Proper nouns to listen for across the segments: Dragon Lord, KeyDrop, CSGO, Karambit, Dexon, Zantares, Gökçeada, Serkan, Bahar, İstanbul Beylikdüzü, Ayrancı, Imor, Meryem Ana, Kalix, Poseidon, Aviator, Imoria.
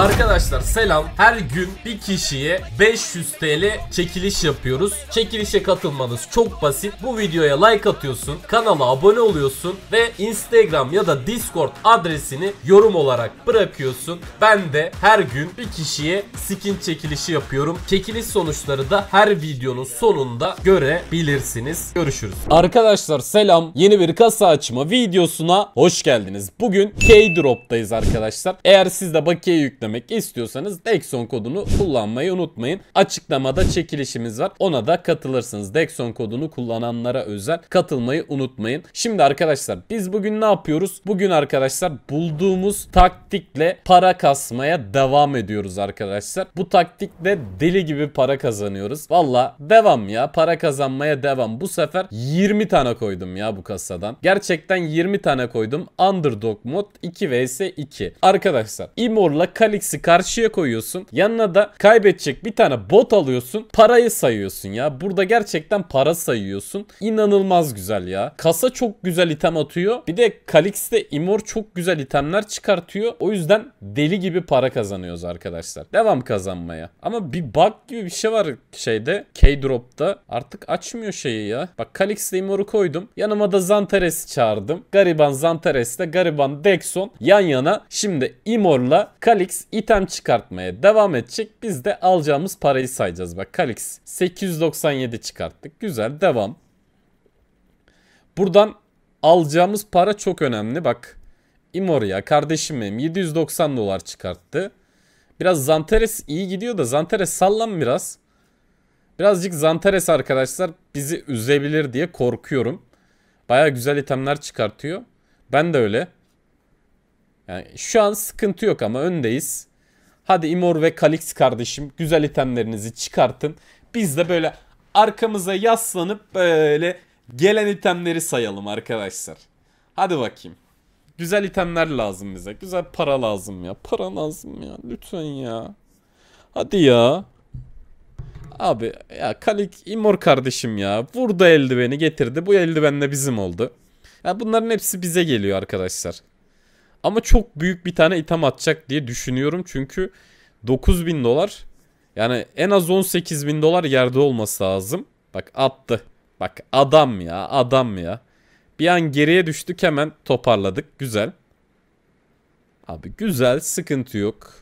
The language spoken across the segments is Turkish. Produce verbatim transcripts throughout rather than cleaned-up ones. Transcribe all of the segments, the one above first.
Arkadaşlar selam. Her gün bir kişiye beş yüz TL çekiliş yapıyoruz. Çekilişe katılmanız çok basit. Bu videoya like atıyorsun, kanala abone oluyorsun ve Instagram ya da Discord adresini yorum olarak bırakıyorsun. Ben de her gün bir kişiye skin çekilişi yapıyorum. Çekiliş sonuçları da her videonun sonunda görebilirsiniz. Görüşürüz. Arkadaşlar selam. Yeni bir kasa açma videosuna hoş geldiniz. Bugün KeyDrop'tayız arkadaşlar. Eğer siz de bakiye yüklemek istiyorsanız Dexon kodunu kullanmayı unutmayın. Açıklamada çekilişimiz var. Ona da katılırsınız. Dexon kodunu kullananlara özel, katılmayı unutmayın. Şimdi arkadaşlar biz bugün ne yapıyoruz? Bugün arkadaşlar bulduğumuz taktikle para kasmaya devam ediyoruz arkadaşlar. Bu taktikle deli gibi para kazanıyoruz. Valla devam ya. Para kazanmaya devam. Bu sefer yirmi tane koydum ya bu kasadan. Gerçekten yirmi tane koydum. Underdog mod iki vs iki. Arkadaşlar Imor'la Kalix karşıya koyuyorsun. Yanına da kaybedecek bir tane bot alıyorsun. Parayı sayıyorsun ya. Burada gerçekten para sayıyorsun. İnanılmaz güzel ya. Kasa çok güzel item atıyor. Bir de Kalix'te Imor çok güzel itemler çıkartıyor. O yüzden deli gibi para kazanıyoruz arkadaşlar. Devam kazanmaya. Ama bir bug gibi bir şey var şeyde. Keydrop'ta. Artık açmıyor şeyi ya. Bak Kalix'te Imor'u koydum. Yanıma da Zantares'i çağırdım. Gariban Zantares'te gariban Dexon yan yana. Şimdi Imor'la Kalix item çıkartmaya devam edecek. Biz de alacağımız parayı sayacağız. Bak Kalix sekiz yüz doksan yedi çıkarttık. Güzel, devam. Buradan alacağımız para çok önemli. Bak Imoria kardeşim benim yedi yüz doksan dolar çıkarttı. Biraz Zantares iyi gidiyor da Zantares sallan biraz. Birazcık Zantares arkadaşlar bizi üzebilir diye korkuyorum. Baya güzel itemler çıkartıyor. Ben de öyle. Yani şu an sıkıntı yok ama öndeyiz. Hadi Imor ve Kalix kardeşim güzel itemlerinizi çıkartın. Biz de böyle arkamıza yaslanıp böyle gelen itemleri sayalım arkadaşlar. Hadi bakayım. Güzel itemler lazım bize. Güzel para lazım ya. Para lazım ya. Lütfen ya. Hadi ya. Abi ya Kalix, Imor kardeşim ya. Vurdu eldiveni getirdi. Bu eldiven de bizim oldu. Ya bunların hepsi bize geliyor arkadaşlar. Ama çok büyük bir tane item atacak diye düşünüyorum. Çünkü dokuz bin dolar. Yani en az on sekiz bin dolar yerde olması lazım. Bak attı. Bak adam ya, adam ya. Bir an geriye düştük, hemen toparladık. Güzel. Abi güzel, sıkıntı yok.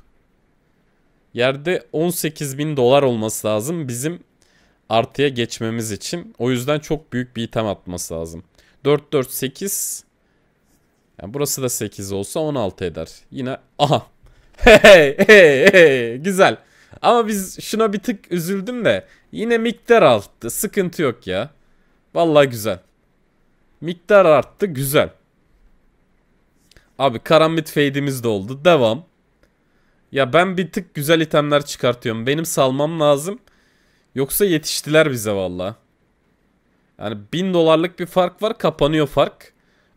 Yerde on sekiz bin dolar olması lazım bizim artıya geçmemiz için. O yüzden çok büyük bir item atması lazım. dört dört sekiz... Yani burası da sekiz olsa on altı eder. Yine aha. Hey hey hey. Güzel. Ama biz şuna bir tık üzüldüm de yine miktar arttı. Sıkıntı yok ya. Vallahi güzel. Miktar arttı, güzel. Abi karambit fade'imiz de oldu. Devam. Ya ben bir tık güzel itemler çıkartıyorum. Benim salmam lazım. Yoksa yetiştiler bize vallahi. Yani bin dolarlık bir fark var. Kapanıyor fark.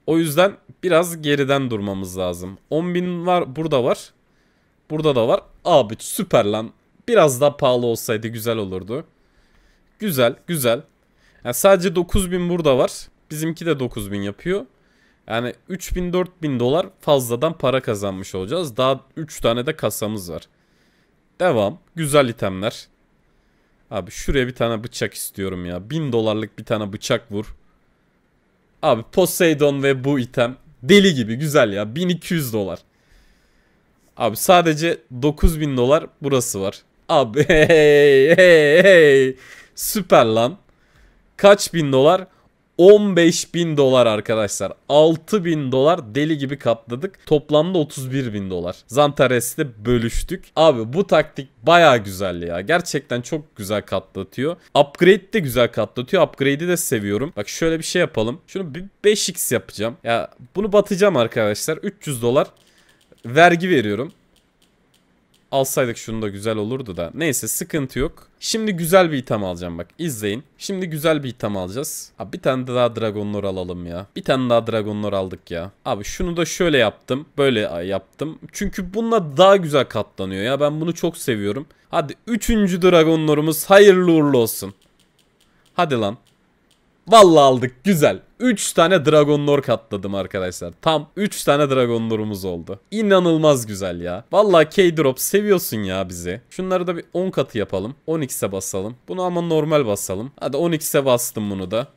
O yüzden biraz geriden durmamız lazım. on bin var, burada var. Burada da var. Abi süper lan. Biraz daha pahalı olsaydı güzel olurdu. Güzel, güzel. Yani sadece dokuz bin burada var. Bizimki de dokuz bin yapıyor. Yani üç bin dört bin dolar fazladan para kazanmış olacağız. Daha üç tane de kasamız var. Devam. Güzel itemler. Abi şuraya bir tane bıçak istiyorum ya. bin dolarlık bir tane bıçak vur. Abi Poseidon ve bu item deli gibi güzel ya. bin iki yüz dolar. Abi sadece dokuz bin dolar burası var. Abi hey hey hey. Süper lan. Kaç bin dolar? on beş bin dolar arkadaşlar. altı bin dolar deli gibi katladık. Toplamda otuz bir bin dolar. Zantares'te bölüştük. Abi bu taktik baya güzel ya. Gerçekten çok güzel katlatıyor. Upgrade de güzel katlatıyor. Upgrade'i de seviyorum. Bak şöyle bir şey yapalım. Şunu bir beş x yapacağım. Ya bunu batacağım arkadaşlar. üç yüz dolar vergi veriyorum. Alsaydık şunu da güzel olurdu da. Neyse sıkıntı yok. Şimdi güzel bir item alacağım bak. İzleyin. Şimdi güzel bir item alacağız. Abi bir tane daha Dragon Lord alalım ya. Bir tane daha Dragon Lord aldık ya. Abi şunu da şöyle yaptım. Böyle yaptım. Çünkü bununla daha güzel katlanıyor ya. Ben bunu çok seviyorum. Hadi üçüncü Dragon Lord'umuz hayırlı uğurlu olsun. Hadi lan. Vallahi aldık, güzel. üç tane Dragon Lord katladım arkadaşlar. Tam üç tane Dragon Lord'umuz oldu. İnanılmaz güzel ya. Vallahi KeyDrop seviyorsun ya bizi. Şunları da bir on katı yapalım. on x'e basalım. Bunu ama normal basalım. Hadi on x'e bastım bunu da.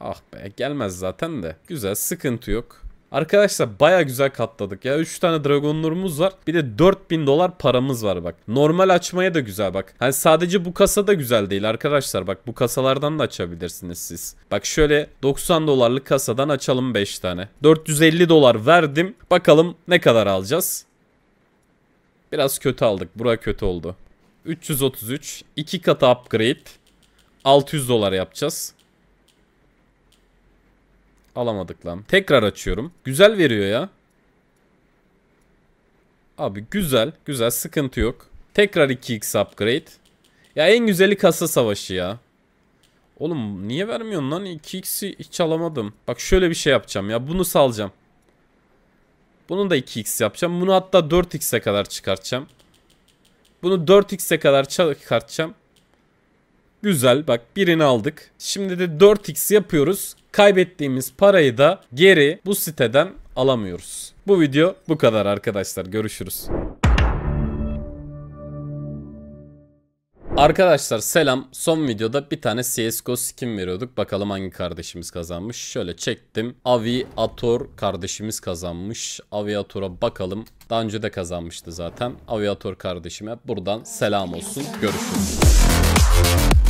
Ah be, gelmez zaten de. Güzel, sıkıntı yok. Arkadaşlar baya güzel katladık ya. üç tane Dragon Lord'umuz var. Bir de dört bin dolar paramız var bak. Normal açmaya da güzel bak. Hani sadece bu kasa da güzel değil arkadaşlar. Bak bu kasalardan da açabilirsiniz siz. Bak şöyle doksan dolarlık kasadan açalım beş tane. dört yüz elli dolar verdim. Bakalım ne kadar alacağız. Biraz kötü aldık. Bura kötü oldu. üç yüz otuz üç. iki katı upgrade. altı yüz dolar yapacağız. Alamadık lan. Tekrar açıyorum. Güzel veriyor ya. Abi güzel. Güzel, sıkıntı yok. Tekrar iki x upgrade. Ya en güzeli kasa savaşı ya. Oğlum niye vermiyorsun lan? iki x'i hiç alamadım. Bak şöyle bir şey yapacağım ya. Bunu salacağım. Bunu da iki x yapacağım. Bunu hatta dört x'e kadar çıkartacağım. Bunu dört x'e kadar çıkartacağım. Güzel, bak birini aldık. Şimdi de dört x yapıyoruz. Kaybettiğimiz parayı da geri bu siteden alamıyoruz. Bu video bu kadar arkadaşlar. Görüşürüz. Arkadaşlar selam. Son videoda bir tane C S G O skin veriyorduk. Bakalım hangi kardeşimiz kazanmış. Şöyle çektim. Aviator kardeşimiz kazanmış. Aviator'a bakalım. Daha önce de kazanmıştı zaten. Aviator kardeşime buradan selam olsun. Görüşürüz.